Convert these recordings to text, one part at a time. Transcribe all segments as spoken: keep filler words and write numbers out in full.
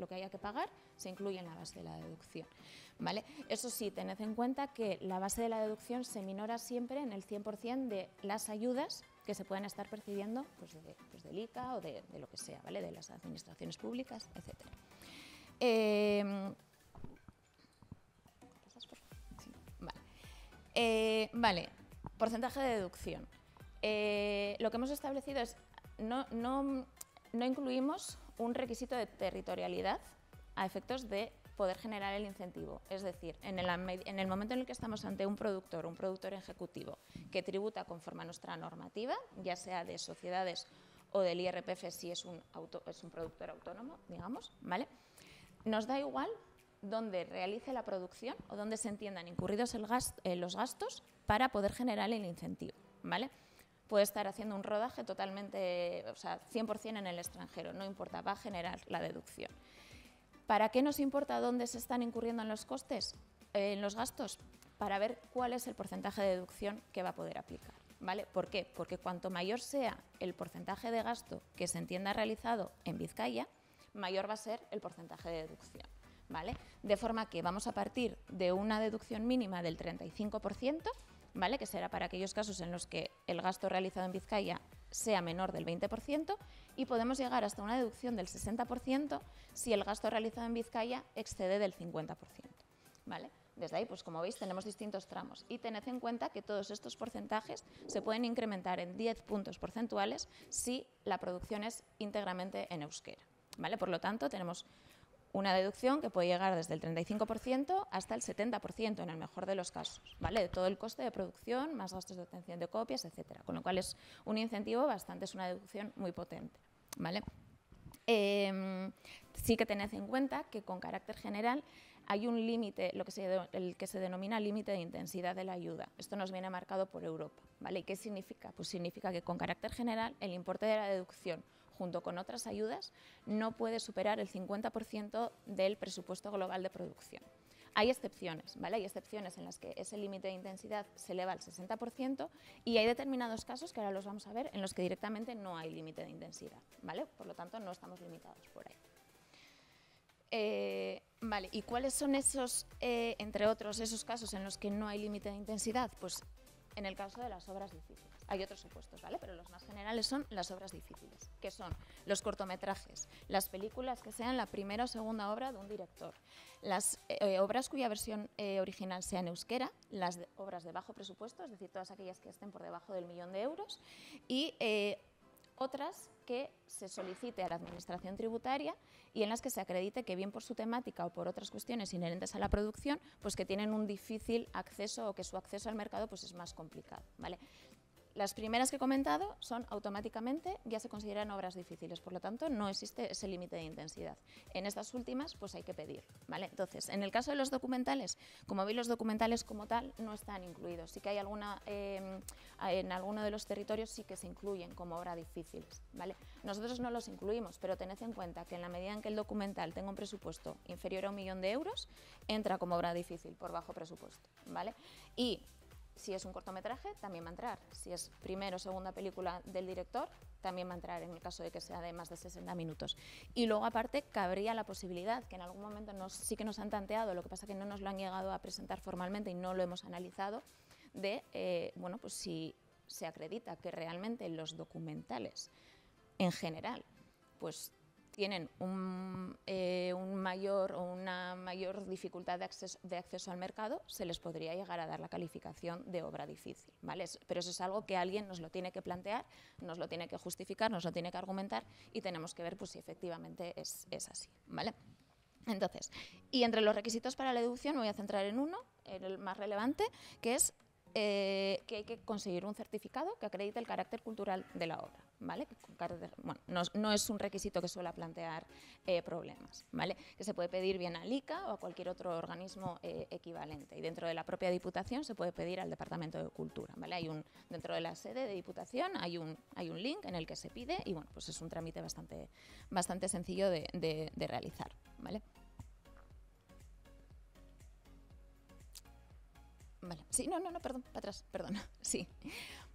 lo que haya que pagar se incluye en la base de la deducción, ¿vale? Eso sí, tened en cuenta que la base de la deducción se minora siempre en el cien por cien de las ayudas que se pueden estar percibiendo pues de, pues del I C A o de, de lo que sea, ¿vale? De las administraciones públicas, etcétera. Eh, vale. Eh, vale, porcentaje de deducción. Eh, lo que hemos establecido es no, no, no incluimos un requisito de territorialidad a efectos de poder generar el incentivo. Es decir, en el, en el momento en el que estamos ante un productor, un productor ejecutivo que tributa conforme a nuestra normativa, ya sea de sociedades o del I R P F si es un, auto, es un productor autónomo, digamos, ¿vale? Nos da igual dónde realice la producción o dónde se entiendan incurridos el gasto, eh, los gastos para poder generar el incentivo, ¿vale? Puede estar haciendo un rodaje totalmente, o sea, cien por cien en el extranjero, no importa, va a generar la deducción. ¿Para qué nos importa dónde se están incurriendo en los costes, eh, en los gastos? Para ver cuál es el porcentaje de deducción que va a poder aplicar, ¿vale? ¿Por qué? Porque cuanto mayor sea el porcentaje de gasto que se entienda realizado en Bizkaia, mayor va a ser el porcentaje de deducción, ¿vale? De forma que vamos a partir de una deducción mínima del treinta y cinco por ciento, ¿vale? Que será para aquellos casos en los que el gasto realizado en Bizkaia sea menor del veinte por ciento y podemos llegar hasta una deducción del sesenta por ciento si el gasto realizado en Bizkaia excede del cincuenta por ciento, ¿vale? Desde ahí, pues como veis, tenemos distintos tramos y tened en cuenta que todos estos porcentajes se pueden incrementar en diez puntos porcentuales si la producción es íntegramente en euskera, ¿vale? Por lo tanto, tenemos una deducción que puede llegar desde el treinta y cinco por ciento hasta el setenta por ciento en el mejor de los casos, ¿vale? De todo el coste de producción, más gastos de obtención de copias, etcétera. Con lo cual es un incentivo bastante, es una deducción muy potente, ¿vale? Eh, sí que tened en cuenta que con carácter general hay un límite, lo que se, el que se denomina límite de intensidad de la ayuda. Esto nos viene marcado por Europa, ¿vale? ¿Y qué significa? Pues significa que con carácter general el importe de la deducción junto con otras ayudas no puede superar el cincuenta por ciento del presupuesto global de producción. Hay excepciones, ¿vale? Hay excepciones en las que ese límite de intensidad se eleva al sesenta por ciento y hay determinados casos, que ahora los vamos a ver, en los que directamente no hay límite de intensidad, ¿vale? Por lo tanto, no estamos limitados por ahí. Eh, vale, ¿y cuáles son esos, eh, entre otros, esos casos en los que no hay límite de intensidad? Pues en el caso de las obras difíciles. Hay otros supuestos, ¿vale? Pero los más generales son las obras difíciles, que son los cortometrajes, las películas que sean la primera o segunda obra de un director, las eh, obras cuya versión eh, original sea en euskera, las de, obras de bajo presupuesto, es decir, todas aquellas que estén por debajo del millón de euros, y eh, otras que se solicite a la Administración tributaria y en las que se acredite que bien por su temática o por otras cuestiones inherentes a la producción, pues que tienen un difícil acceso o que su acceso al mercado pues es más complicado, ¿vale? Las primeras que he comentado son automáticamente, ya se consideran obras difíciles, por lo tanto no existe ese límite de intensidad. En estas últimas pues hay que pedir, ¿vale? Entonces, en el caso de los documentales, como veis los documentales como tal no están incluidos, sí que hay alguna, eh, en alguno de los territorios sí que se incluyen como obras difíciles, ¿vale? Nosotros no los incluimos, pero tened en cuenta que en la medida en que el documental tenga un presupuesto inferior a un millón de euros, entra como obra difícil por bajo presupuesto, ¿vale? Y si es un cortometraje, también va a entrar. Si es primera o segunda película del director, también va a entrar en el caso de que sea de más de sesenta minutos. Y luego, aparte, cabría la posibilidad, que en algún momento nos, sí que nos han tanteado, lo que pasa que no nos lo han llegado a presentar formalmente y no lo hemos analizado, de, eh, bueno, pues si se acredita que realmente los documentales, en general, pues tienen un, eh, un mayor o una mayor dificultad de acceso, de acceso al mercado, se les podría llegar a dar la calificación de obra difícil, ¿vale? Pero eso es algo que alguien nos lo tiene que plantear, nos lo tiene que justificar, nos lo tiene que argumentar y tenemos que ver pues, si efectivamente es, es así, ¿vale? Entonces, y entre los requisitos para la deducción me voy a centrar en uno, el más relevante, que es Eh, que hay que conseguir un certificado que acredite el carácter cultural de la obra, ¿vale? Bueno, no, no es un requisito que suele plantear eh, problemas, ¿vale? Que se puede pedir bien al I C A o a cualquier otro organismo eh, equivalente y dentro de la propia Diputación se puede pedir al Departamento de Cultura, ¿vale? Hay un, dentro de la sede de Diputación hay un, hay un link en el que se pide y bueno, pues es un trámite bastante, bastante sencillo de, de, de realizar, ¿vale? Vale, sí, no, no, no, perdón, para atrás, perdón, sí.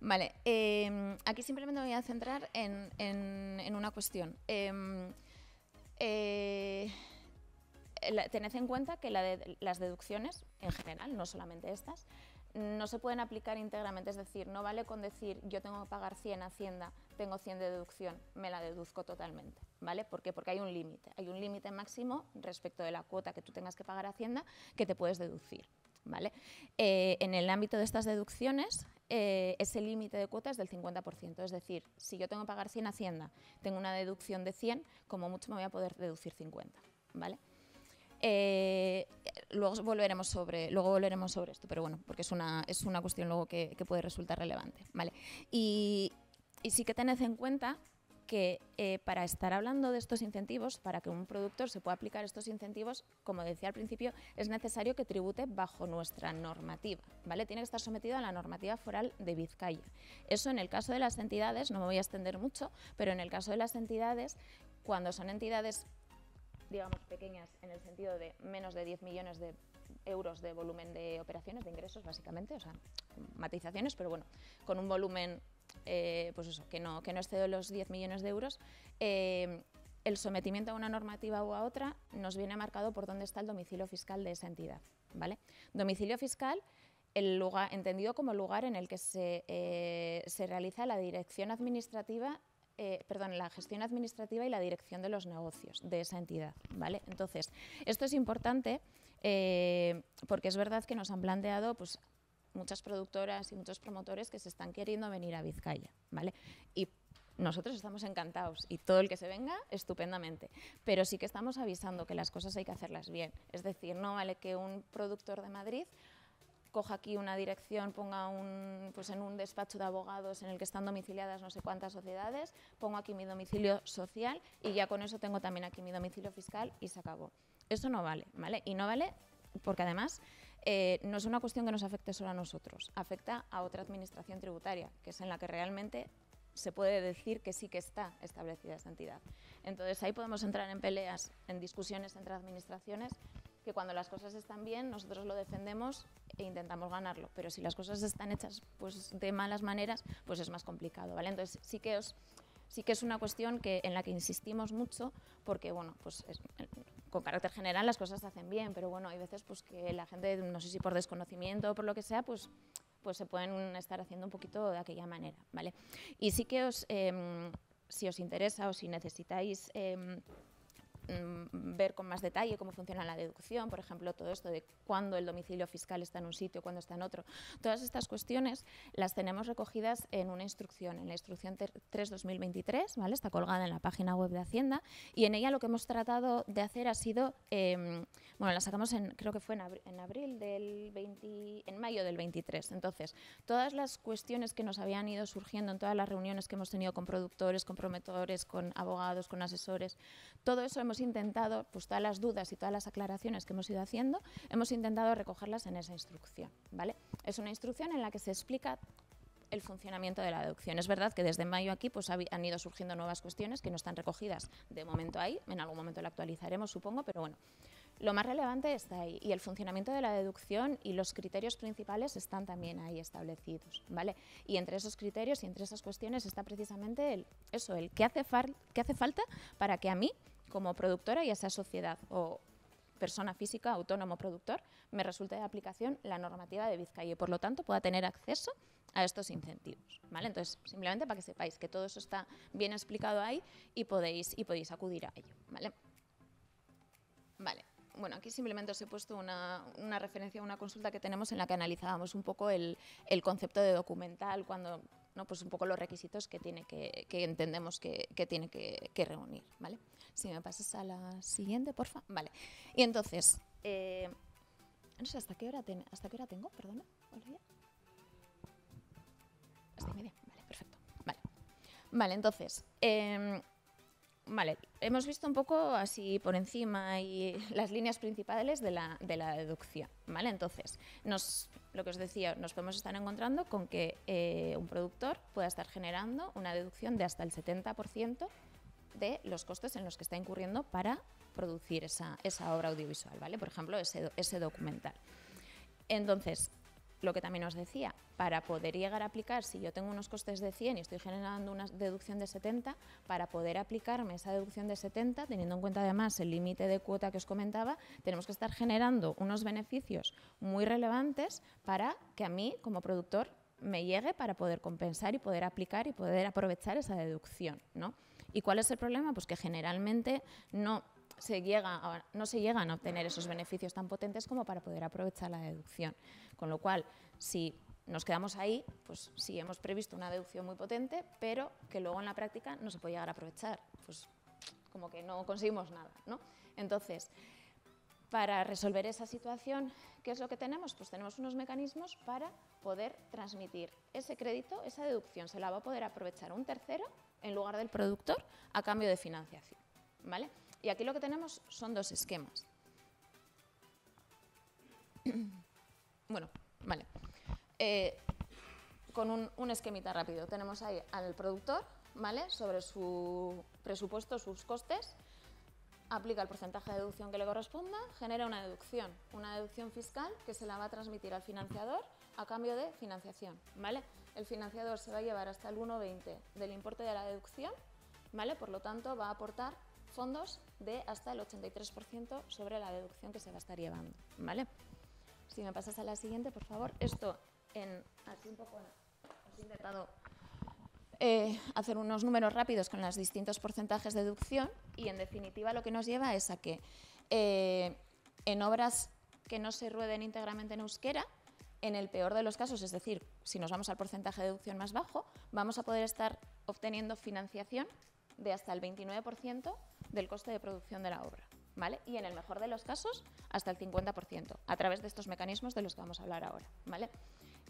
Vale, eh, aquí simplemente me voy a centrar en, en, en una cuestión. Eh, eh, la, tened en cuenta que la de, las deducciones, en general, no solamente estas, no se pueden aplicar íntegramente, es decir, no vale con decir yo tengo que pagar cien a Hacienda, tengo cien de deducción, me la deduzco totalmente, ¿vale? ¿Por qué? Porque hay un límite, hay un límite máximo respecto de la cuota que tú tengas que pagar a Hacienda que te puedes deducir, ¿vale? Eh, en el ámbito de estas deducciones, eh, ese límite de cuota es del cincuenta por ciento, es decir, si yo tengo que pagar cien a Hacienda, tengo una deducción de cien, como mucho me voy a poder deducir cincuenta, ¿vale? Eh, luego, volveremos sobre, luego volveremos sobre esto, pero bueno, porque es una, es una cuestión luego que, que puede resultar relevante, ¿vale? Y, y sí que tened en cuenta que eh, para estar hablando de estos incentivos, para que un productor se pueda aplicar estos incentivos, como decía al principio, es necesario que tribute bajo nuestra normativa, ¿vale? Tiene que estar sometido a la normativa foral de Bizkaia. Eso en el caso de las entidades, no me voy a extender mucho, pero en el caso de las entidades, cuando son entidades, digamos, pequeñas en el sentido de menos de diez millones de euros de volumen de operaciones, de ingresos básicamente, o sea, matizaciones, pero bueno, con un volumen eh, pues eso, que no, que no excede los diez millones de euros, eh, el sometimiento a una normativa u a otra nos viene marcado por dónde está el domicilio fiscal de esa entidad, ¿vale? Domicilio fiscal, el lugar, entendido como lugar en el que se, eh, se realiza la dirección administrativa, Eh, perdón, la gestión administrativa y la dirección de los negocios de esa entidad, ¿vale? Entonces, esto es importante eh, porque es verdad que nos han planteado pues, muchas productoras y muchos promotores que se están queriendo venir a Bizkaia, ¿vale? Y nosotros estamos encantados y todo el que se venga, estupendamente, pero sí que estamos avisando que las cosas hay que hacerlas bien, es decir, no vale que un productor de Madrid coja aquí una dirección, ponga un, pues en un despacho de abogados en el que están domiciliadas no sé cuántas sociedades, pongo aquí mi domicilio social y ya con eso tengo también aquí mi domicilio fiscal y se acabó. Eso no vale, ¿vale? Y no vale porque además eh, no es una cuestión que nos afecte solo a nosotros, afecta a otra administración tributaria, que es en la que realmente se puede decir que sí que está establecida esta entidad. Entonces ahí podemos entrar en peleas, en discusiones entre administraciones, que cuando las cosas están bien nosotros lo defendemos e intentamos ganarlo, pero si las cosas están hechas pues, de malas maneras, pues es más complicado, ¿vale? Entonces sí que, os, sí que es una cuestión que, en la que insistimos mucho porque, bueno, pues es, con carácter general las cosas se hacen bien, pero bueno, hay veces pues, que la gente, no sé si por desconocimiento o por lo que sea, pues, pues se pueden estar haciendo un poquito de aquella manera, ¿vale? Y sí que os, eh, si os interesa o si necesitáis Eh, ver con más detalle cómo funciona la deducción, por ejemplo, todo esto de cuándo el domicilio fiscal está en un sitio, cuándo está en otro. Todas estas cuestiones las tenemos recogidas en una instrucción, en la instrucción tres barra dos mil veintitrés, ¿vale? Está colgada en la página web de Hacienda y en ella lo que hemos tratado de hacer ha sido, eh, bueno, la sacamos en, creo que fue en, abri en abril del veinte, en mayo del veintitrés. Entonces, todas las cuestiones que nos habían ido surgiendo en todas las reuniones que hemos tenido con productores, con promotores, con abogados, con asesores, todo eso hemos intentado, pues todas las dudas y todas las aclaraciones que hemos ido haciendo, hemos intentado recogerlas en esa instrucción, ¿vale? Es una instrucción en la que se explica el funcionamiento de la deducción. Es verdad que desde mayo aquí pues, han ido surgiendo nuevas cuestiones que no están recogidas de momento ahí, en algún momento la actualizaremos supongo, pero bueno, lo más relevante está ahí y el funcionamiento de la deducción y los criterios principales están también ahí establecidos, ¿vale? Y entre esos criterios y entre esas cuestiones está precisamente el, eso, el que hace, fal que hace falta para que a mí como productora y a esa sociedad o persona física, autónomo productor, me resulte de aplicación la normativa de Bizkaia y por lo tanto pueda tener acceso a estos incentivos, ¿vale? Entonces, simplemente para que sepáis que todo eso está bien explicado ahí y podéis, y podéis acudir a ello, ¿vale? Vale. Bueno, aquí simplemente os he puesto una, una referencia a una consulta que tenemos en la que analizábamos un poco el, el concepto de documental, cuando, ¿no? Pues un poco los requisitos que, tiene que, que entendemos que, que tiene que, que reunir, ¿vale? Si me pasas a la siguiente, porfa. Vale. Y entonces, eh, no sé, ¿hasta qué hora, ten, hasta qué hora tengo? Perdona, Olivia. Hasta media. Vale, perfecto. Vale, vale entonces... Eh, Vale, hemos visto un poco así por encima y las líneas principales de la, de la deducción, ¿vale? Entonces, nos, lo que os decía, nos podemos estar encontrando con que eh, un productor pueda estar generando una deducción de hasta el setenta por ciento de los costes en los que está incurriendo para producir esa, esa obra audiovisual, ¿vale? Por ejemplo, ese, ese documental. Entonces, lo que también os decía, para poder llegar a aplicar, si yo tengo unos costes de cien y estoy generando una deducción de setenta, para poder aplicarme esa deducción de setenta, teniendo en cuenta además el límite de cuota que os comentaba, tenemos que estar generando unos beneficios muy relevantes para que a mí, como productor, me llegue para poder compensar y poder aplicar y poder aprovechar esa deducción, ¿no? ¿Y cuál es el problema? Pues que generalmente no se llega a, no se llegan a obtener esos beneficios tan potentes como para poder aprovechar la deducción. Con lo cual, si nos quedamos ahí, pues sí hemos previsto una deducción muy potente, pero que luego en la práctica no se puede llegar a aprovechar, pues como que no conseguimos nada, ¿no? Entonces, para resolver esa situación, ¿qué es lo que tenemos? Pues tenemos unos mecanismos para poder transmitir ese crédito, esa deducción, se la va a poder aprovechar un tercero en lugar del productor a cambio de financiación, ¿vale? Y aquí lo que tenemos son dos esquemas. Bueno, vale. Eh, con un, un esquemita rápido, tenemos ahí al productor, ¿vale? Sobre su presupuesto, sus costes, aplica el porcentaje de deducción que le corresponda, genera una deducción, una deducción fiscal que se la va a transmitir al financiador a cambio de financiación, ¿vale? El financiador se va a llevar hasta el uno coma veinte del importe de la deducción, ¿vale? Por lo tanto, va a aportar fondos de hasta el ochenta y tres por ciento sobre la deducción que se va a estar llevando, ¿vale? Si me pasas a la siguiente, por favor. Esto, en, así un poco, he intentado Eh, hacer unos números rápidos con los distintos porcentajes de deducción y, en definitiva, lo que nos lleva es a que eh, en obras que no se rueden íntegramente en euskera, en el peor de los casos, es decir, si nos vamos al porcentaje de deducción más bajo, vamos a poder estar obteniendo financiación de hasta el veintinueve por ciento del coste de producción de la obra, ¿vale? Y en el mejor de los casos, hasta el cincuenta por ciento, a través de estos mecanismos de los que vamos a hablar ahora, ¿vale?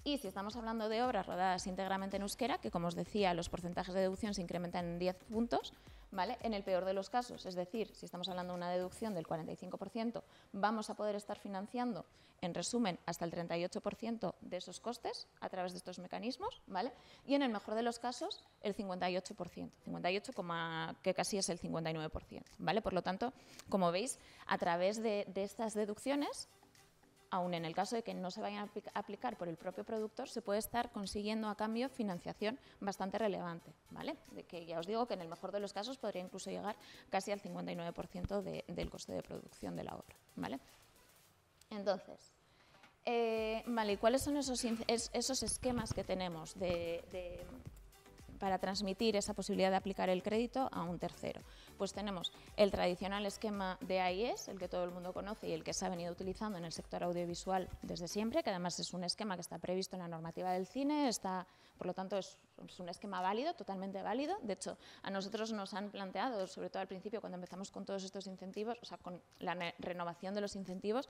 Y si estamos hablando de obras rodadas íntegramente en euskera, que como os decía, los porcentajes de deducción se incrementan en diez puntos, ¿vale? En el peor de los casos, es decir, si estamos hablando de una deducción del cuarenta y cinco por ciento, vamos a poder estar financiando, en resumen, hasta el treinta y ocho por ciento de esos costes a través de estos mecanismos, ¿vale? Y en el mejor de los casos, el cincuenta y ocho por ciento, cincuenta y ocho, que casi es el cincuenta y nueve por ciento, ¿vale? Por lo tanto, como veis, a través de, de estas deducciones, aún en el caso de que no se vayan a aplicar por el propio productor, se puede estar consiguiendo a cambio financiación bastante relevante, ¿vale? De que ya os digo que en el mejor de los casos podría incluso llegar casi al cincuenta y nueve por ciento de, del coste de producción de la obra, ¿vale? Entonces, eh, vale, ¿y cuáles son esos, esos esquemas que tenemos de, de, para transmitir esa posibilidad de aplicar el crédito a un tercero? Pues tenemos el tradicional esquema de A I S, el que todo el mundo conoce y el que se ha venido utilizando en el sector audiovisual desde siempre, que además es un esquema que está previsto en la normativa del cine, está, por lo tanto es, es un esquema válido, totalmente válido. De hecho, a nosotros nos han planteado, sobre todo al principio cuando empezamos con todos estos incentivos, o sea, con la renovación de los incentivos,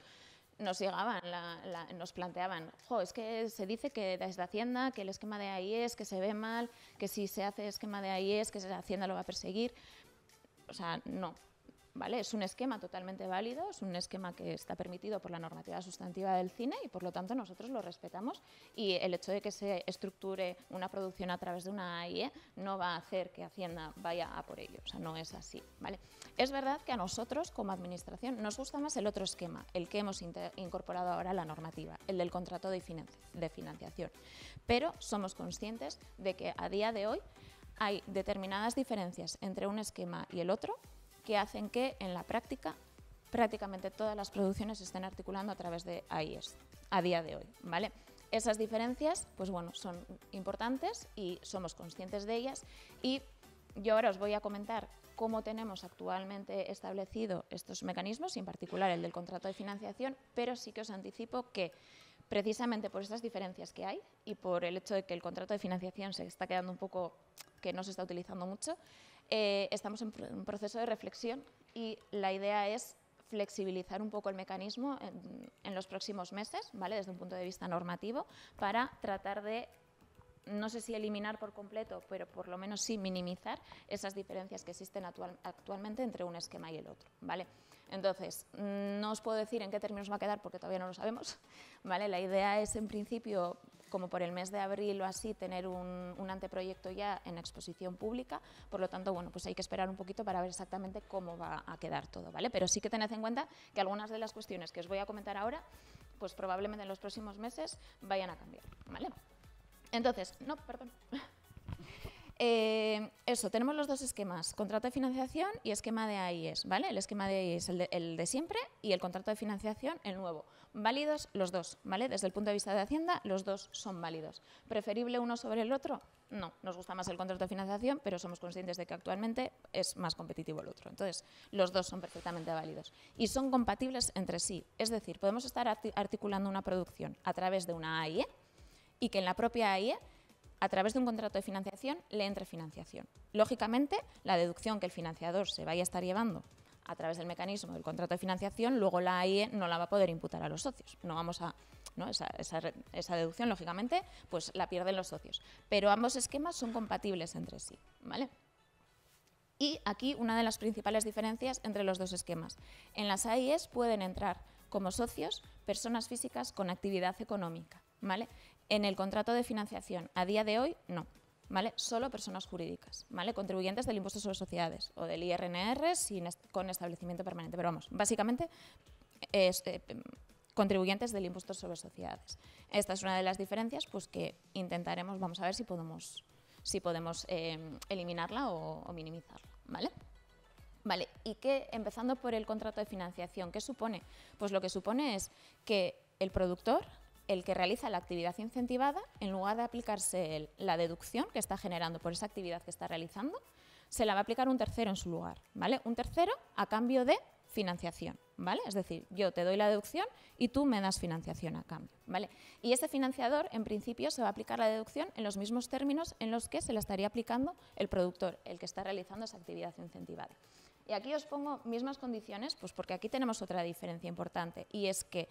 nos llegaban, la, la, nos planteaban, jo, es que se dice que desde Hacienda que el esquema de A I S que se ve mal, que si se hace esquema de A I S que Hacienda lo va a perseguir. O sea, no, ¿vale? Es un esquema totalmente válido, es un esquema que está permitido por la normativa sustantiva del cine y, por lo tanto, nosotros lo respetamos y el hecho de que se estructure una producción a través de una A I E no va a hacer que Hacienda vaya a por ello, o sea, no es así, ¿vale? Es verdad que a nosotros, como administración, nos gusta más el otro esquema, el que hemos incorporado ahora a la normativa, el del contrato de, financi de financiación, pero somos conscientes de que a día de hoy hay determinadas diferencias entre un esquema y el otro que hacen que, en la práctica, prácticamente todas las producciones se estén articulando a través de A I S a día de hoy, ¿vale? Esas diferencias, pues bueno, son importantes y somos conscientes de ellas y yo ahora os voy a comentar cómo tenemos actualmente establecido estos mecanismos y, en particular, el del contrato de financiación, pero sí que os anticipo que, precisamente por estas diferencias que hay y por el hecho de que el contrato de financiación se está quedando un poco, que no se está utilizando mucho, eh, estamos en un proceso de reflexión y la idea es flexibilizar un poco el mecanismo en, en los próximos meses, ¿vale? Desde un punto de vista normativo, para tratar de, no sé si eliminar por completo, pero por lo menos sí minimizar esas diferencias que existen actual, actualmente entre un esquema y el otro, ¿vale? Entonces, no os puedo decir en qué términos va a quedar porque todavía no lo sabemos, ¿vale? La idea es, en principio, como por el mes de abril o así, tener un, un anteproyecto ya en exposición pública, por lo tanto, bueno, pues hay que esperar un poquito para ver exactamente cómo va a quedar todo, ¿vale? Pero sí que tened en cuenta que algunas de las cuestiones que os voy a comentar ahora pues probablemente en los próximos meses vayan a cambiar, ¿vale? Entonces, no, perdón. Eh, eso, tenemos los dos esquemas, contrato de financiación y esquema de A I S, ¿vale? El esquema de A I S, el de, el de siempre, y el contrato de financiación, el nuevo. Válidos los dos, ¿vale? Desde el punto de vista de Hacienda, los dos son válidos. ¿Preferible uno sobre el otro? No, nos gusta más el contrato de financiación, pero somos conscientes de que actualmente es más competitivo el otro. Entonces, los dos son perfectamente válidos y son compatibles entre sí. Es decir, podemos estar articulando una producción a través de una A I E y que en la propia A I E, a través de un contrato de financiación, le entre financiación. Lógicamente, la deducción que el financiador se vaya a estar llevando a través del mecanismo del contrato de financiación, luego la A I E no la va a poder imputar a los socios. No vamos a, ¿no? Esa, esa, esa deducción, lógicamente, pues la pierden los socios. Pero ambos esquemas son compatibles entre sí, ¿vale? Y aquí una de las principales diferencias entre los dos esquemas. En las A I Es pueden entrar como socios personas físicas con actividad económica, ¿vale? En el contrato de financiación, a día de hoy, no, ¿vale? Solo personas jurídicas, ¿vale? Contribuyentes del impuesto sobre sociedades o del I R N R sin est- con establecimiento permanente, pero vamos, básicamente eh, eh, contribuyentes del impuesto sobre sociedades. Esta es una de las diferencias, pues que intentaremos, vamos a ver si podemos, si podemos eh, eliminarla o, o minimizarla, ¿vale? Vale, y que empezando por el contrato de financiación, ¿qué supone? Pues lo que supone es que el productor, el que realiza la actividad incentivada, en lugar de aplicarse el, la deducción que está generando por esa actividad que está realizando, se la va a aplicar un tercero en su lugar, ¿vale? Un tercero a cambio de financiación, ¿vale? Es decir, yo te doy la deducción y tú me das financiación a cambio, ¿vale? Y ese financiador, en principio, se va a aplicar la deducción en los mismos términos en los que se la estaría aplicando el productor, el que está realizando esa actividad incentivada. Y aquí os pongo mismas condiciones, pues porque aquí tenemos otra diferencia importante, y es que,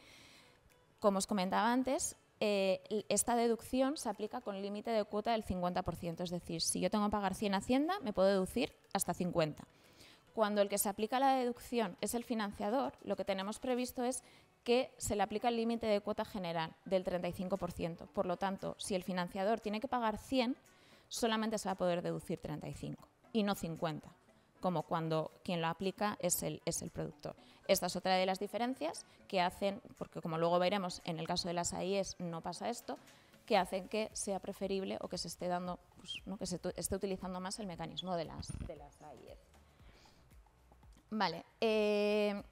como os comentaba antes, eh, esta deducción se aplica con límite de cuota del cincuenta por ciento, es decir, si yo tengo que pagar cien a Hacienda, me puedo deducir hasta cincuenta. Cuando el que se aplica la deducción es el financiador, lo que tenemos previsto es que se le aplica el límite de cuota general del treinta y cinco por ciento. Por lo tanto, si el financiador tiene que pagar cien, solamente se va a poder deducir treinta y cinco y no cincuenta, como cuando quien lo aplica es el, es el productor. Esta es otra de las diferencias que hacen, porque como luego veremos en el caso de las A I Es no pasa esto, que hacen que sea preferible o que se esté dando, pues, ¿no? que se esté utilizando más el mecanismo de las, de las A I Es. Vale, eh,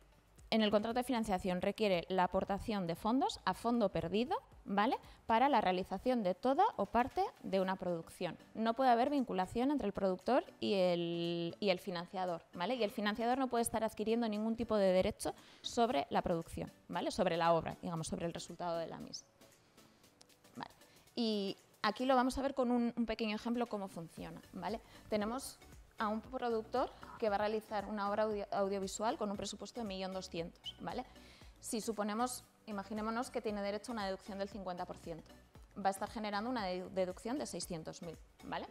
en el contrato de financiación requiere la aportación de fondos a fondo perdido, ¿vale? Para la realización de toda o parte de una producción. No puede haber vinculación entre el productor y el, y el financiador, ¿vale? Y el financiador no puede estar adquiriendo ningún tipo de derecho sobre la producción, ¿vale? Sobre la obra, digamos, sobre el resultado de la misma. Vale. Y aquí lo vamos a ver con un, un pequeño ejemplo cómo funciona, ¿vale? Tenemos a un productor que va a realizar una obra audio, audiovisual con un presupuesto de un millón doscientos mil, ¿vale? Si suponemos, imaginémonos que tiene derecho a una deducción del cincuenta por ciento. Va a estar generando una deducción de seiscientos mil, ¿vale?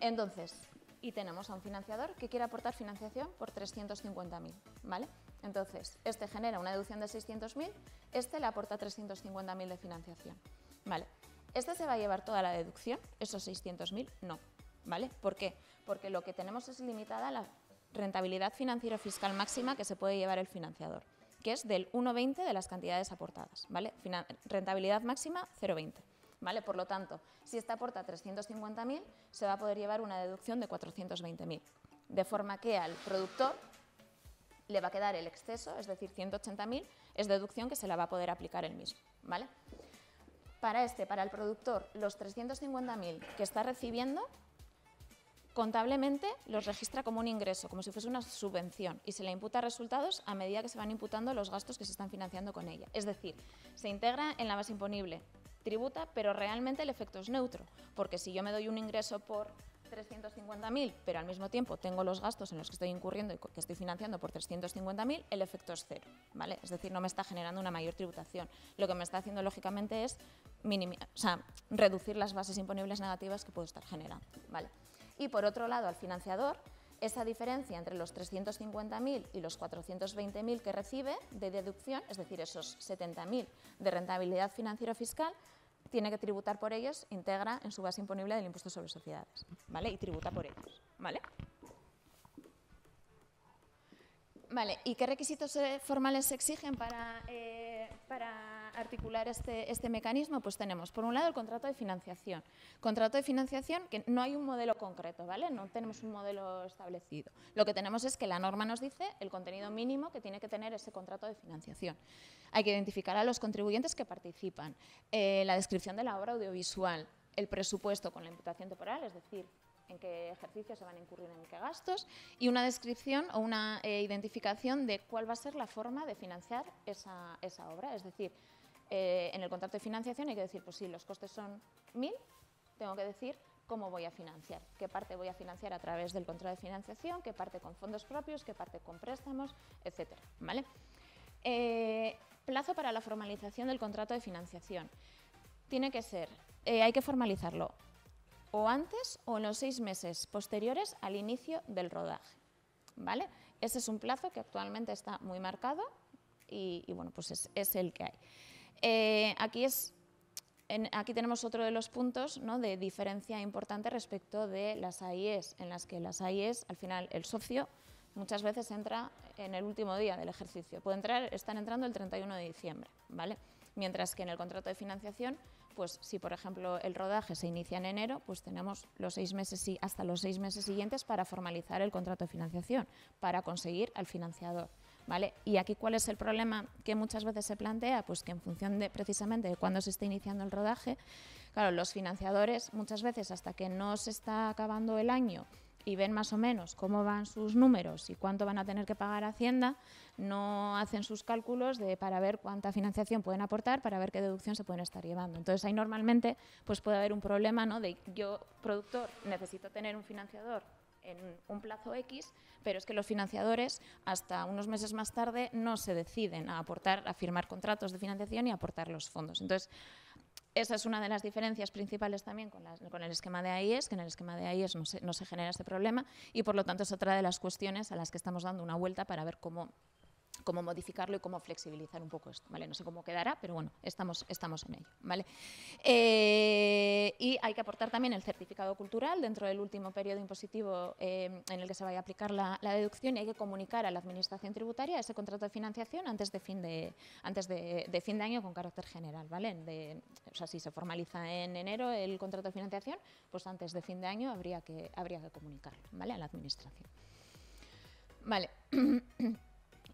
Entonces, y tenemos a un financiador que quiere aportar financiación por trescientos cincuenta mil, ¿vale? Entonces, este genera una deducción de seiscientos mil, este le aporta trescientos cincuenta mil de financiación, ¿vale? ¿Este se va a llevar toda la deducción, esos seiscientos mil? No, ¿vale? ¿Por qué? Porque lo que tenemos es limitada la rentabilidad financiero fiscal máxima que se puede llevar el financiador, que es del uno coma veinte de las cantidades aportadas, ¿vale? Final, rentabilidad máxima cero coma veinte, ¿vale? Por lo tanto, si esta aporta trescientos cincuenta mil, se va a poder llevar una deducción de cuatrocientos veinte mil, de forma que al productor le va a quedar el exceso, es decir, ciento ochenta mil, es deducción que se la va a poder aplicar él mismo, ¿vale? Para este, para el productor, los trescientos cincuenta mil que está recibiendo, contablemente los registra como un ingreso, como si fuese una subvención, y se le imputa resultados a medida que se van imputando los gastos que se están financiando con ella. Es decir, se integra en la base imponible, tributa, pero realmente el efecto es neutro, porque si yo me doy un ingreso por trescientos cincuenta mil, pero al mismo tiempo tengo los gastos en los que estoy incurriendo y que estoy financiando por trescientos cincuenta mil, el efecto es cero, ¿vale? Es decir, no me está generando una mayor tributación. Lo que me está haciendo, lógicamente, es minimizar, o sea, reducir las bases imponibles negativas que puedo estar generando, ¿vale? Y, por otro lado, al financiador, esa diferencia entre los trescientos cincuenta mil y los cuatrocientos veinte mil que recibe de deducción, es decir, esos setenta mil de rentabilidad financiero-fiscal, tiene que tributar por ellos, integra en su base imponible del impuesto sobre sociedades, ¿vale? Y tributa por ellos, ¿vale? Vale, ¿y qué requisitos formales se exigen para, eh, para articular este, este mecanismo? Pues tenemos, por un lado, el contrato de financiación. Contrato de financiación que no hay un modelo concreto, ¿vale? No tenemos un modelo establecido. Lo que tenemos es que la norma nos dice el contenido mínimo que tiene que tener ese contrato de financiación. Hay que identificar a los contribuyentes que participan, eh, la descripción de la obra audiovisual, el presupuesto con la imputación temporal, es decir, en qué ejercicios se van a incurrir, en qué gastos, y una descripción o una eh, identificación de cuál va a ser la forma de financiar esa, esa obra. Es decir, eh, en el contrato de financiación hay que decir, pues si los costes son mil, tengo que decir cómo voy a financiar, qué parte voy a financiar a través del contrato de financiación, qué parte con fondos propios, qué parte con préstamos, etcétera, ¿vale? Eh, plazo para la formalización del contrato de financiación. Tiene que ser, eh, hay que formalizarlo o antes o en los seis meses posteriores al inicio del rodaje, ¿vale? Ese es un plazo que actualmente está muy marcado y, y bueno, pues es, es el que hay. Eh, aquí, es, en, aquí tenemos otro de los puntos, ¿no?, de diferencia importante respecto de las A I Es, en las que las A I Es, al final, el socio muchas veces entra en el último día del ejercicio. Puede entrar, están entrando el treinta y uno de diciembre, ¿vale? Mientras que en el contrato de financiación, pues si por ejemplo el rodaje se inicia en enero, pues tenemos los seis meses y hasta los seis meses siguientes para formalizar el contrato de financiación, para conseguir al financiador, ¿vale? Y aquí, ¿cuál es el problema que muchas veces se plantea? Pues que en función de precisamente de cuándo se esté iniciando el rodaje, claro, los financiadores muchas veces hasta que no se está acabando el año y ven más o menos cómo van sus números y cuánto van a tener que pagar a Hacienda, no hacen sus cálculos de, para ver cuánta financiación pueden aportar, para ver qué deducción se pueden estar llevando. Entonces, ahí normalmente pues puede haber un problema, ¿no?, de yo, productor, necesito tener un financiador en un plazo X, pero es que los financiadores hasta unos meses más tarde no se deciden a aportar, a firmar contratos de financiación y a aportar los fondos. Entonces, esa es una de las diferencias principales también con, las, con el esquema de A I Es, que en el esquema de A I Es no se, no se genera este problema y, por lo tanto, es otra de las cuestiones a las que estamos dando una vuelta para ver cómo, cómo modificarlo y cómo flexibilizar un poco esto, ¿vale? No sé cómo quedará, pero bueno, estamos, estamos en ello, ¿vale? Eh, y hay que aportar también el certificado cultural dentro del último periodo impositivo eh, en el que se vaya a aplicar la, la deducción, y hay que comunicar a la Administración tributaria ese contrato de financiación antes de fin de, antes de, de, fin de año con carácter general, ¿vale? De, o sea, si se formaliza en enero el contrato de financiación, pues antes de fin de año habría que, habría que comunicarlo, ¿vale?, a la Administración. Vale.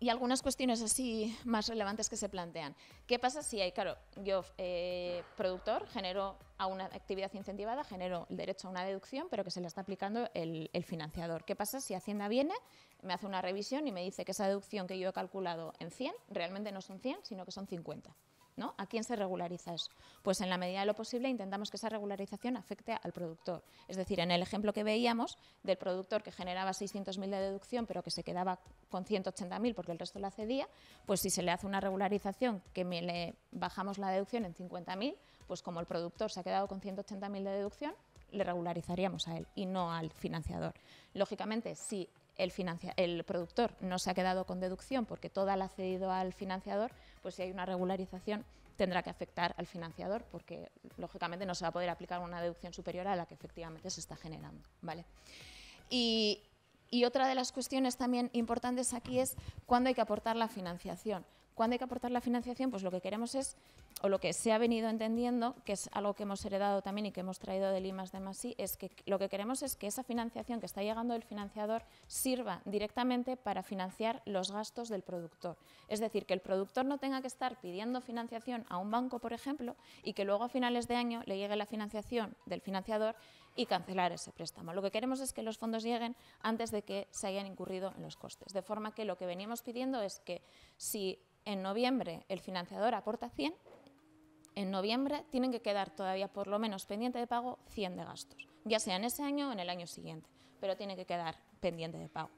Y algunas cuestiones así más relevantes que se plantean. ¿Qué pasa si hay, claro, yo, eh, productor, genero a una actividad incentivada, genero el derecho a una deducción, pero que se la está aplicando el, el financiador? ¿Qué pasa si Hacienda viene, me hace una revisión y me dice que esa deducción que yo he calculado en cien, realmente no son cien, sino que son cincuenta? ¿No? ¿A quién se regulariza eso? Pues en la medida de lo posible intentamos que esa regularización afecte al productor. Es decir, en el ejemplo que veíamos del productor que generaba seiscientos mil de deducción pero que se quedaba con ciento ochenta mil porque el resto la cedía, pues si se le hace una regularización que me le bajamos la deducción en cincuenta mil, pues como el productor se ha quedado con ciento ochenta mil de deducción, le regularizaríamos a él y no al financiador. Lógicamente, si el, financia, el productor no se ha quedado con deducción porque toda la ha cedido al financiador, pues si hay una regularización tendrá que afectar al financiador porque, lógicamente, no se va a poder aplicar una deducción superior a la que efectivamente se está generando, ¿vale? Y, y otra de las cuestiones también importantes aquí es cuándo hay que aportar la financiación. ¿Cuándo hay que aportar la financiación? Pues lo que queremos es, o lo que se ha venido entendiendo, que es algo que hemos heredado también y que hemos traído del I más D más I, es que lo que queremos es que esa financiación que está llegando del financiador sirva directamente para financiar los gastos del productor. Es decir, que el productor no tenga que estar pidiendo financiación a un banco, por ejemplo, y que luego a finales de año le llegue la financiación del financiador y cancelar ese préstamo. Lo que queremos es que los fondos lleguen antes de que se hayan incurrido en los costes. De forma que lo que venimos pidiendo es que si en noviembre el financiador aporta cien, en noviembre tienen que quedar todavía por lo menos pendiente de pago cien de gastos, ya sea en ese año o en el año siguiente, pero tiene que quedar pendiente de pago.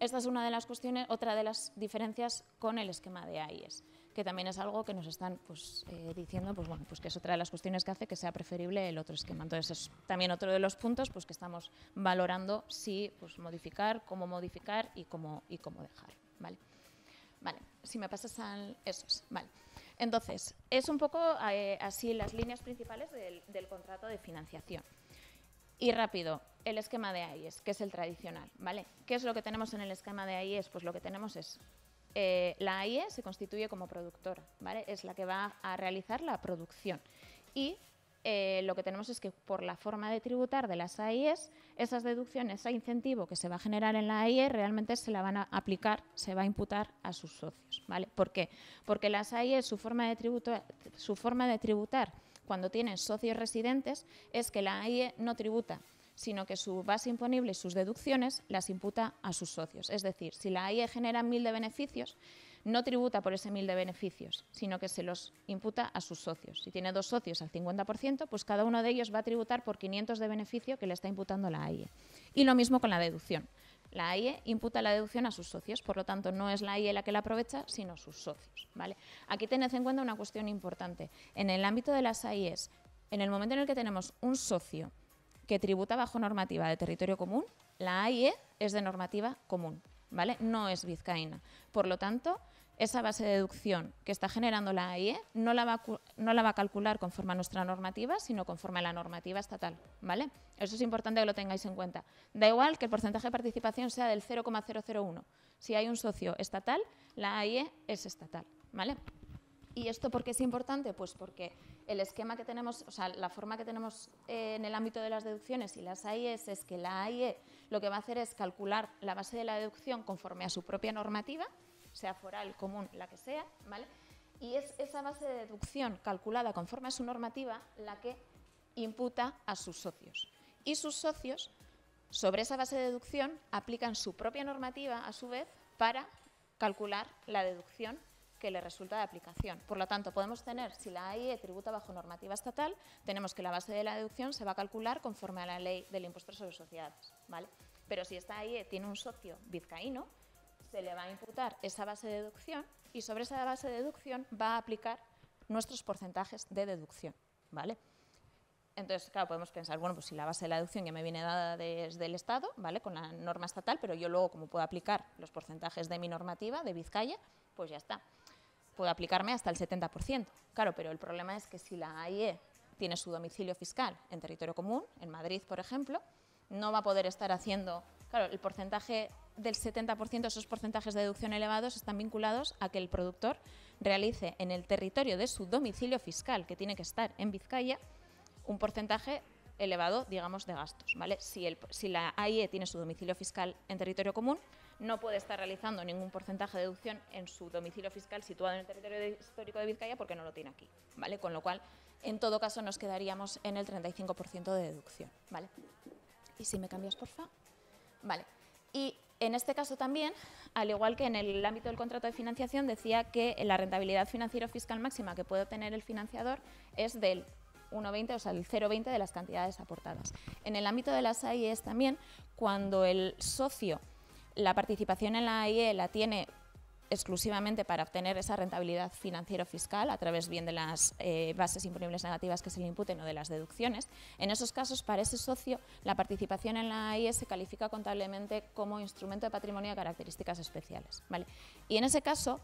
Esta es una de las cuestiones, otra de las diferencias con el esquema de A I Es, que también es algo que nos están pues, eh, diciendo pues, bueno, pues que es otra de las cuestiones que hace que sea preferible el otro esquema. Entonces, es también otro de los puntos pues, que estamos valorando si pues, modificar, cómo modificar y cómo, y cómo dejar, ¿vale? Vale, si me pasas al... esos, vale. Entonces, es un poco eh, así las líneas principales del, del contrato de financiación. Y rápido, el esquema de A I Es, que es el tradicional, ¿vale? ¿Qué es lo que tenemos en el esquema de A I Es? Pues lo que tenemos es eh, la A I E se constituye como productora, ¿vale? Es la que va a realizar la producción. Y eh, lo que tenemos es que por la forma de tributar de las A I Es, esas deducciones, ese incentivo que se va a generar en la A I E realmente se la van a aplicar, se va a imputar a sus socios, ¿vale? ¿Por qué? Porque las A I Es, su forma de tributar, su forma de tributar cuando tienen socios residentes es que la A I E no tributa, sino que su base imponible y sus deducciones las imputa a sus socios. Es decir, si la A I E genera mil de beneficios, no tributa por ese mil de beneficios, sino que se los imputa a sus socios. Si tiene dos socios al cincuenta por ciento, pues cada uno de ellos va a tributar por quinientos de beneficio que le está imputando la A I E. Y lo mismo con la deducción. La A I E imputa la deducción a sus socios, por lo tanto, no es la A I E la que la aprovecha, sino sus socios, ¿vale? Aquí tened en cuenta una cuestión importante. En el ámbito de las A I Es, en el momento en el que tenemos un socio que tributa bajo normativa de territorio común, la A I E es de normativa común, ¿vale? No es vizcaína. Por lo tanto, esa base de deducción que está generando la A I E no la va, no la va a calcular conforme a nuestra normativa, sino conforme a la normativa estatal, ¿vale? Eso es importante que lo tengáis en cuenta. Da igual que el porcentaje de participación sea del cero coma cero cero uno. Si hay un socio estatal, la A I E es estatal, ¿vale? ¿Y esto por qué es importante? Pues porque el esquema que tenemos, o sea, la forma que tenemos eh, en el ámbito de las deducciones y las A I Es es que la A I E lo que va a hacer es calcular la base de la deducción conforme a su propia normativa, sea foral, común, la que sea, ¿vale? Y es esa base de deducción calculada conforme a su normativa la que imputa a sus socios. Y sus socios, sobre esa base de deducción, aplican su propia normativa, a su vez, para calcular la deducción que le resulta de aplicación. Por lo tanto, podemos tener, si la A I E tributa bajo normativa estatal, tenemos que la base de la deducción se va a calcular conforme a la ley del impuesto sobre sociedades, ¿vale? Pero si esta A I E tiene un socio vizcaíno, se le va a imputar esa base de deducción y sobre esa base de deducción va a aplicar nuestros porcentajes de deducción, ¿vale? Entonces, claro, podemos pensar, bueno, pues si la base de la deducción ya me viene dada desde el Estado, ¿vale?, con la norma estatal, pero yo luego, como puedo aplicar los porcentajes de mi normativa, de Bizkaia, pues ya está. Puedo aplicarme hasta el setenta por ciento. Claro, pero el problema es que si la A I E tiene su domicilio fiscal en territorio común, en Madrid, por ejemplo, no va a poder estar haciendo... Claro, el porcentaje del setenta por ciento, esos porcentajes de deducción elevados están vinculados a que el productor realice en el territorio de su domicilio fiscal, que tiene que estar en Bizkaia, un porcentaje elevado, digamos, de gastos, ¿vale? Si, el, si la A I E tiene su domicilio fiscal en territorio común, no puede estar realizando ningún porcentaje de deducción en su domicilio fiscal situado en el territorio histórico de Bizkaia porque no lo tiene aquí, ¿vale? Con lo cual, en todo caso, nos quedaríamos en el treinta y cinco por ciento de deducción, ¿vale? Y si me cambias, porfa. Vale. Y en este caso también, al igual que en el ámbito del contrato de financiación, decía que la rentabilidad financiera fiscal máxima que puede obtener el financiador es del uno coma veinte, o sea, el cero coma veinte de las cantidades aportadas. En el ámbito de las A I Es también, cuando el socio, la participación en la A I E la tiene exclusivamente para obtener esa rentabilidad financiero fiscal a través bien de las eh, bases imponibles negativas que se le imputen o de las deducciones. En esos casos, para ese socio, la participación en la A I E se califica contablemente como instrumento de patrimonio de características especiales, ¿vale? Y en ese caso,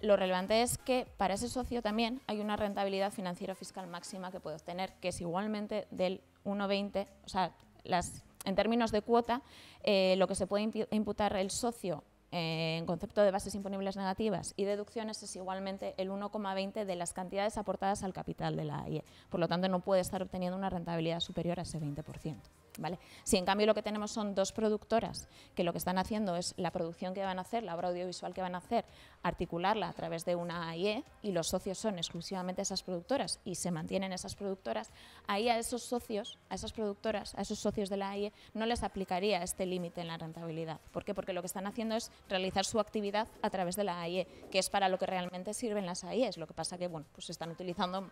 lo relevante es que para ese socio también hay una rentabilidad financiero fiscal máxima que puede obtener, que es igualmente del uno coma veinte, o sea, las, en términos de cuota, eh, lo que se puede imputar el socio en concepto de bases imponibles negativas y deducciones es igualmente el uno coma veinte de las cantidades aportadas al capital de la A I E. Por lo tanto, no puede estar obteniendo una rentabilidad superior a ese veinte por ciento, ¿vale? Si en cambio lo que tenemos son dos productoras que lo que están haciendo es la producción que van a hacer, la obra audiovisual que van a hacer, articularla a través de una A I E y los socios son exclusivamente esas productoras y se mantienen esas productoras, ahí a esos socios, a esas productoras, a esos socios de la A I E no les aplicaría este límite en la rentabilidad. ¿Por qué? Porque lo que están haciendo es realizar su actividad a través de la A I E, que es para lo que realmente sirven las A I Es, lo que pasa que, bueno, pues se están utilizando,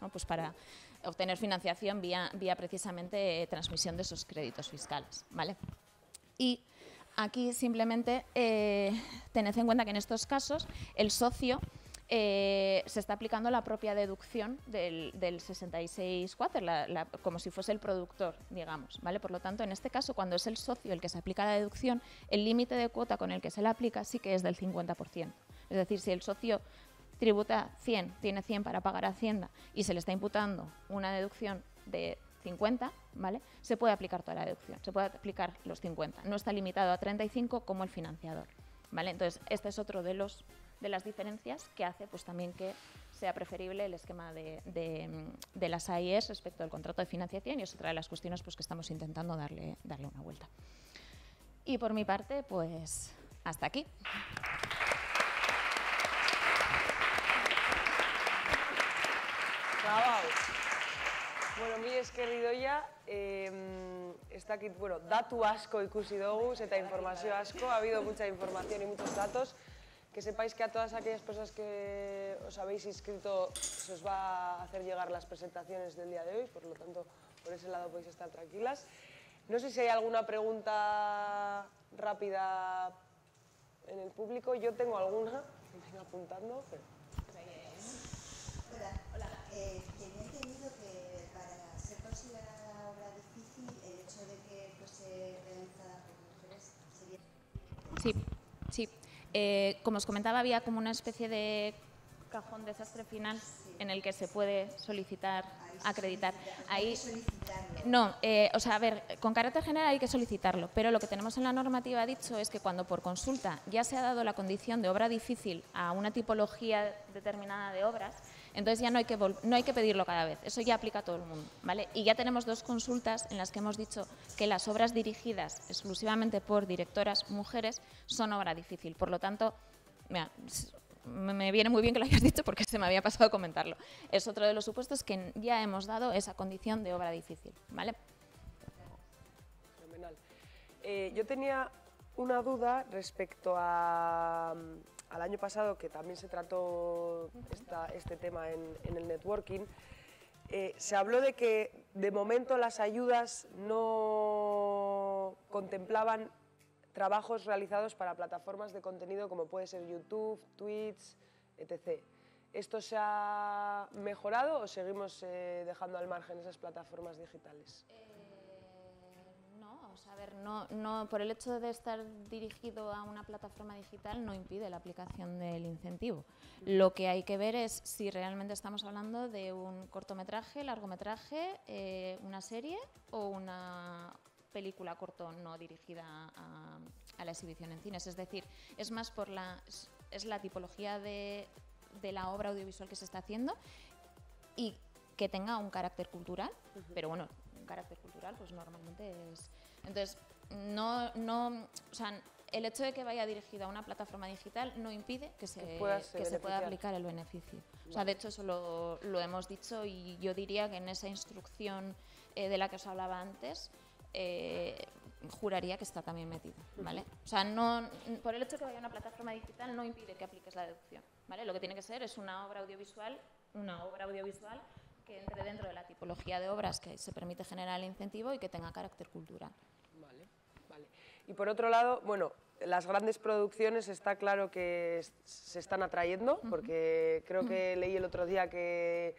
¿no?, pues para obtener financiación vía, vía precisamente eh, transmisión de esos créditos fiscales, ¿vale? Y aquí simplemente eh, tened en cuenta que en estos casos el socio eh, se está aplicando la propia deducción del, del sesenta y seis cuater, la, la, como si fuese el productor, digamos, ¿vale? Por lo tanto, en este caso, cuando es el socio el que se aplica la deducción, el límite de cuota con el que se la aplica sí que es del cincuenta por ciento. Es decir, si el socio tributa cien, tiene cien para pagar a Hacienda y se le está imputando una deducción de cincuenta, ¿vale?, se puede aplicar toda la deducción, se puede aplicar los cincuenta. No está limitado a treinta y cinco como el financiador, ¿vale? Entonces, este es otro de los de las diferencias que hace pues también que sea preferible el esquema de, de, de las A I Es respecto al contrato de financiación, y es otra de las cuestiones pues que estamos intentando darle, darle una vuelta. Y por mi parte, pues hasta aquí. Bravo. Bueno, mi esker Idoia, eh, está aquí, bueno, datu asko ikusi dugu, eta informazio asko, ha habido mucha información y muchos datos. Que sepáis que a todas aquellas personas que os habéis inscrito se os va a hacer llegar las presentaciones del día de hoy, por lo tanto, por ese lado podéis estar tranquilas. No sé si hay alguna pregunta rápida en el público. Yo tengo alguna, me estoy apuntando. Pero... Hola, hola. Eh, tenía entendido que para ser considerada obra difícil, el hecho de que fuese realizada por mujeres sería... Sí, sí. Eh, como os comentaba, había como una especie de cajón desastre final en el que se puede solicitar, acreditar. Ahí, no, eh, o sea, a ver, con carácter general hay que solicitarlo, pero lo que tenemos en la normativa dicho es que cuando por consulta ya se ha dado la condición de obra difícil a una tipología determinada de obras, entonces ya no hay que, no hay que pedirlo cada vez, eso ya aplica a todo el mundo, ¿vale? Y ya tenemos dos consultas en las que hemos dicho que las obras dirigidas exclusivamente por directoras mujeres son obra difícil, por lo tanto, mira, me viene muy bien que lo hayas dicho porque se me había pasado comentarlo. Es otro de los supuestos que ya hemos dado esa condición de obra difícil, ¿vale? Fenomenal. Eh, yo tenía una duda respecto a, al año pasado, que también se trató esta, este tema en, en el networking. Eh, se habló de que de momento las ayudas no contemplaban trabajos realizados para plataformas de contenido como puede ser YouTube, Twitch, etcétera. ¿Esto se ha mejorado o seguimos eh, dejando al margen esas plataformas digitales? Eh, no, o sea, a ver, no, no, por el hecho de estar dirigido a una plataforma digital no impide la aplicación del incentivo. Lo que hay que ver es si realmente estamos hablando de un cortometraje, largometraje, eh, una serie o una... película corto no dirigida a, a la exhibición en cines, es decir, es más por la, es la tipología de, de la obra audiovisual que se está haciendo y que tenga un carácter cultural, uh-huh. Pero bueno, un carácter cultural pues normalmente es... Entonces, no, no, o sea, el hecho de que vaya dirigida a una plataforma digital no impide que se, que que se pueda aplicar el beneficio. Vale. O sea, de hecho, eso lo, lo hemos dicho y yo diría que en esa instrucción eh, de la que os hablaba antes, Eh, juraría que está también metido, ¿vale? O sea, no, por el hecho de que vaya a una plataforma digital no impide que apliques la deducción, ¿vale? Lo que tiene que ser es una obra audiovisual, una obra audiovisual que entre dentro de la tipología de obras que se permite generar el incentivo y que tenga carácter cultural. Vale, vale. Y por otro lado, bueno, las grandes producciones está claro que se están atrayendo, porque creo que leí el otro día que...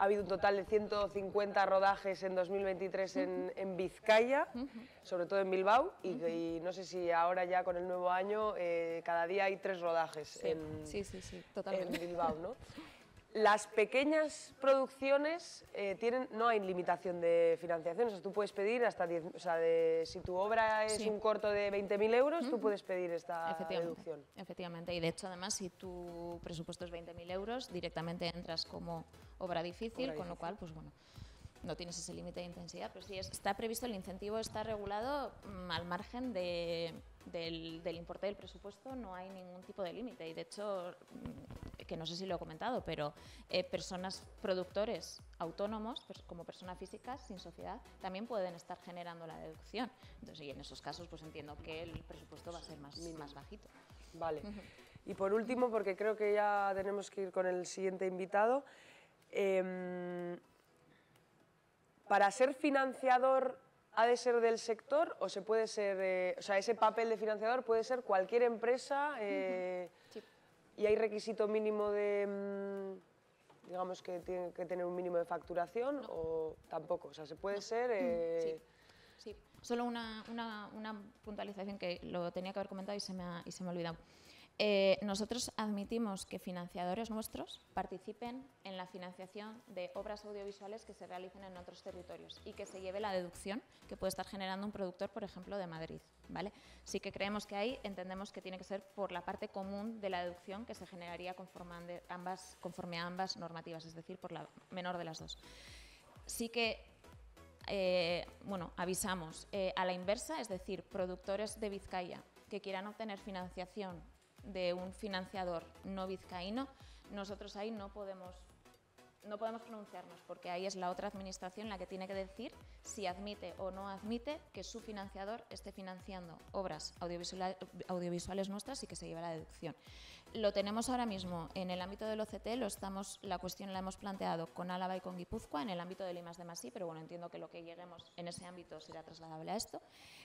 ha habido un total de ciento cincuenta rodajes en dos mil veintitrés en, en Bizkaia, sobre todo en Bilbao, y, y no sé si ahora ya con el nuevo año eh, cada día hay tres rodajes sí, en, sí, sí, sí, en Bilbao, ¿no? Las pequeñas producciones eh, tienen, no hay limitación de financiación, o sea, tú puedes pedir hasta diez, o sea, de, si tu obra es sí. un corto de veinte mil euros, mm-hmm. tú puedes pedir esta deducción. Efectivamente, y de hecho además si tu presupuesto es veinte mil euros, directamente entras como obra difícil, obra con difícil. Lo cual, pues bueno, no tienes ese límite de intensidad, pero sí es, está previsto, el incentivo está regulado mmm, al margen de, del, del importe del presupuesto, no hay ningún tipo de límite y de hecho... Mmm, que no sé si lo he comentado, pero eh, personas, productores autónomos, pues, como personas físicas, sin sociedad, también pueden estar generando la deducción. Entonces, y en esos casos, pues entiendo que el presupuesto va a ser más, más bajito. Vale. Y por último, porque creo que ya tenemos que ir con el siguiente invitado, eh, ¿para ser financiador ha de ser del sector o se puede ser, eh, o sea, ese papel de financiador puede ser cualquier empresa? Eh, sí. ¿Y hay requisito mínimo de, digamos, que tiene que tener un mínimo de facturación no. o tampoco? O sea, ¿se puede no. ser...? Eh... Sí. sí, solo una, una, una puntualización que lo tenía que haber comentado y se me ha, y se me ha olvidado. Eh, nosotros admitimos que financiadores nuestros participen en la financiación de obras audiovisuales que se realicen en otros territorios y que se lleve la deducción que puede estar generando un productor, por ejemplo, de Madrid, ¿vale? Sí que creemos que ahí entendemos que tiene que ser por la parte común de la deducción que se generaría conforme a ambas, conforme a ambas normativas, es decir, por la menor de las dos. Sí que eh, bueno, avisamos eh, a la inversa, es decir, productores de Bizkaia que quieran obtener financiación de un financiador no vizcaíno, nosotros ahí no podemos, no podemos pronunciarnos, porque ahí es la otra administración la que tiene que decir si admite o no admite que su financiador esté financiando obras audiovisual, audiovisuales nuestras y que se lleve la deducción. Lo tenemos ahora mismo en el ámbito del O C T, lo estamos, la cuestión la hemos planteado con Álava y con Guipúzcoa, en el ámbito del I más D más I, pero bueno, entiendo que lo que lleguemos en ese ámbito será trasladable a esto.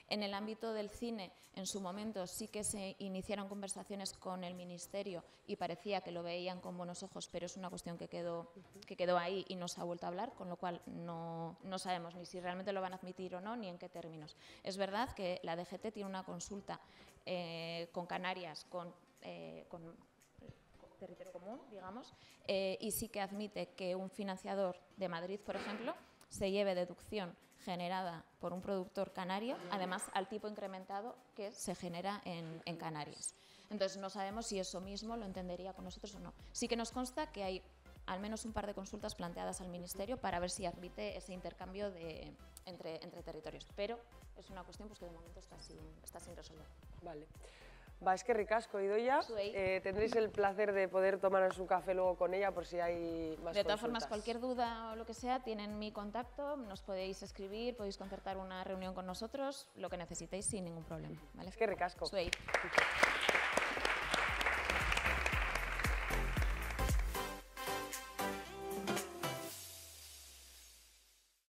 En el ámbito del cine, en su momento sí que se iniciaron conversaciones con el Ministerio y parecía que lo veían con buenos ojos, pero es una cuestión que quedó, que quedó ahí y no se ha vuelto a hablar, con lo cual no, no sabemos ni si realmente lo van a admitir o no, ni en qué términos. Es verdad que la D G T tiene una consulta eh, con Canarias, con Eh, con, con territorio común, digamos, eh, y sí que admite que un financiador de Madrid, por ejemplo, se lleve deducción generada por un productor canario, además al tipo incrementado que se genera en, en Canarias. Entonces, no sabemos si eso mismo lo entendería con nosotros o no. Sí que nos consta que hay al menos un par de consultas planteadas al Ministerio para ver si admite ese intercambio de, entre, entre territorios, pero es una cuestión pues, que de momento está sin, está sin resolver. Vale. Va, es que ricasco, Idoia. Eh, tendréis el placer de poder tomaros un café luego con ella por si hay más. De todas formas, cualquier duda o lo que sea, tienen mi contacto, nos podéis escribir, podéis concertar una reunión con nosotros, lo que necesitéis sin ningún problema. ¿Vale? Es que ricasco. Suey.